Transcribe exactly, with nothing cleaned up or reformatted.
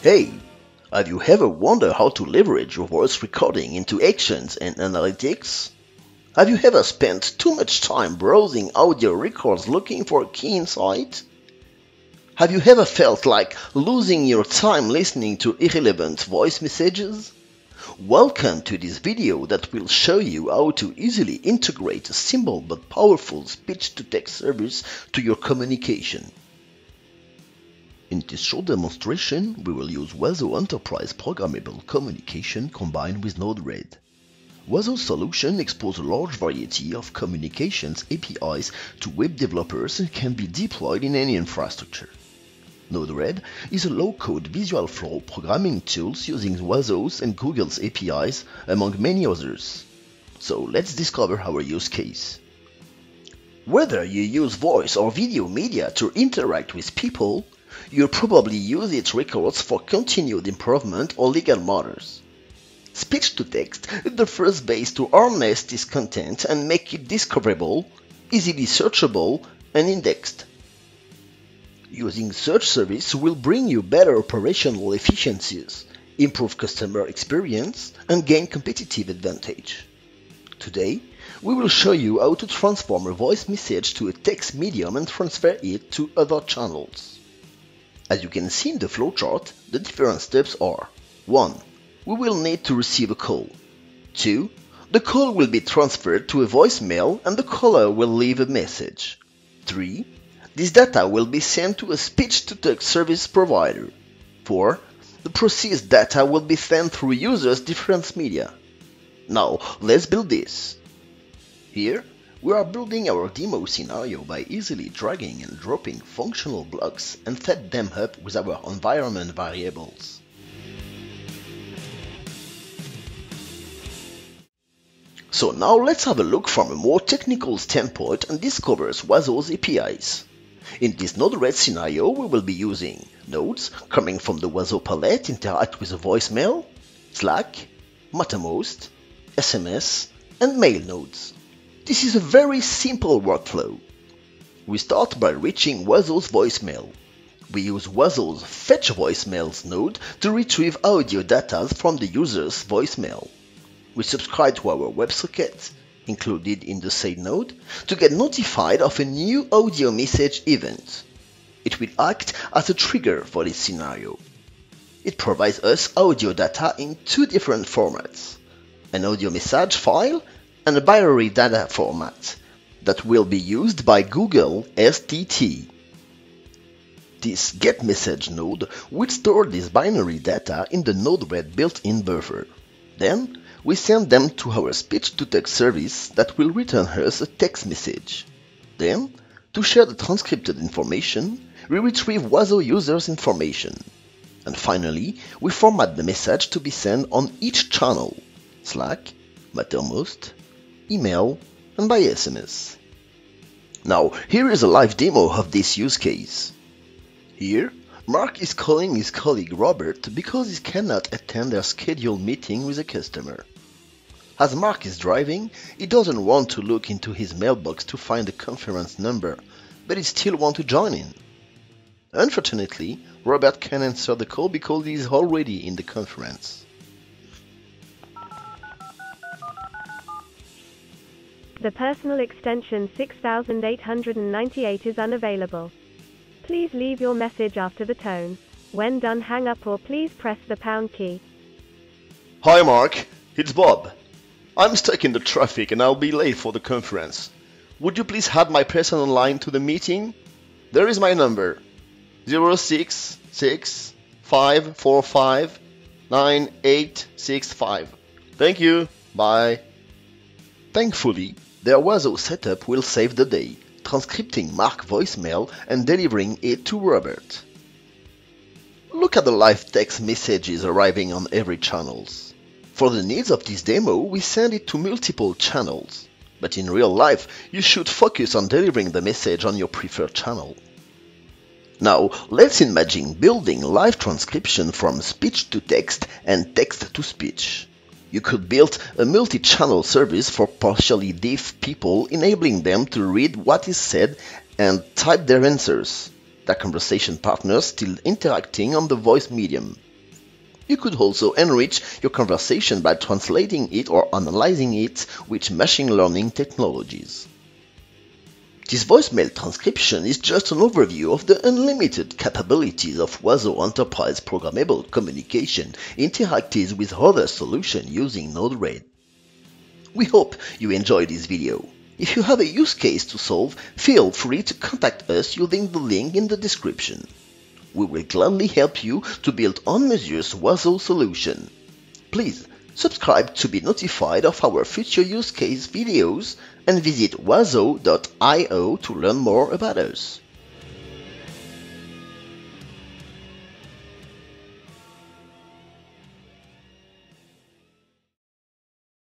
Hey, have you ever wondered how to leverage your voice recording into actions and analytics? Have you ever spent too much time browsing audio records looking for key insight? Have you ever felt like losing your time listening to irrelevant voice messages? Welcome to this video that will show you how to easily integrate a simple but powerful speech-to-text service to your communication. In this short demonstration, we will use Wazo Enterprise Programmable Communication combined with Node-RED. Wazo's solution exposes a large variety of communications A P Is to web developers and can be deployed in any infrastructure. Node-RED is a low-code visual flow programming tool using Wazo's and Google's A P Is, among many others. So let's discover our use case. Whether you use voice or video media to interact with people, you'll probably use its records for continued improvement or legal matters. Speech-to-text is the first base to harness this content and make it discoverable, easily searchable, and indexed. Using search service will bring you better operational efficiencies, improve customer experience, and gain competitive advantage. Today, we will show you how to transform a voice message to a text medium and transfer it to other channels. As you can see in the flowchart, the different steps are: one. We will need to receive a call. two. The call will be transferred to a voicemail and the caller will leave a message. three. This data will be sent to a speech-to-text service provider. four. The processed data will be sent through users' different media. Now, let's build this. Here, we are building our demo scenario by easily dragging and dropping functional blocks and set them up with our environment variables. So now let's have a look from a more technical standpoint and discover Wazo's A P Is. In this Node-RED scenario, we will be using nodes coming from the Wazo palette interact with a voicemail, Slack, Mattermost, S M S, and mail nodes. This is a very simple workflow. We start by reaching Wazo's voicemail. We use Wazo's Fetch Voicemails node to retrieve audio data from the user's voicemail. We subscribe to our WebSocket, included in the said node, to get notified of a new audio message event. It will act as a trigger for this scenario. It provides us audio data in two different formats, an audio message file and a binary data format that will be used by Google S T T. This getMessage node will store this binary data in the Node-RED built-in buffer. Then, we send them to our speech-to-text service that will return us a text message. Then, to share the transcribed information, we retrieve Wazo users' information. And finally, we format the message to be sent on each channel, Slack, Mattermost, email, and by S M S. Now, here is a live demo of this use case. Here, Mark is calling his colleague Robert because he cannot attend their scheduled meeting with a customer. As Mark is driving, he doesn't want to look into his mailbox to find the conference number, but he still wants to join in. Unfortunately, Robert can't answer the call because he is already in the conference. The personal extension six eight nine eight is unavailable. Please leave your message after the tone. When done, hang up or please press the pound key. Hi Mark, it's Bob. I'm stuck in the traffic and I'll be late for the conference. Would you please add my personal line to the meeting? There is my number. zero six six five four five nine eight six five. Thank you. Bye. Thankfully, their Wazo setup will save the day, transcripting Mark's voicemail and delivering it to Robert. Look at the live text messages arriving on every channels. For the needs of this demo, we send it to multiple channels, but in real life, you should focus on delivering the message on your preferred channel. Now, let's imagine building live transcription from speech to text and text to speech. You could build a multi-channel service for partially deaf people, enabling them to read what is said and type their answers, their conversation partners still interacting on the voice medium. You could also enrich your conversation by translating it or analyzing it with machine learning technologies. This voicemail transcription is just an overview of the unlimited capabilities of Wazo Enterprise programmable communication interacted with other solutions using Node-RED. We hope you enjoyed this video. If you have a use case to solve, feel free to contact us using the link in the description. We will gladly help you to build ambitious Wazo solution. Please subscribe to be notified of our future use case videos and visit wazo dot i o to learn more about us.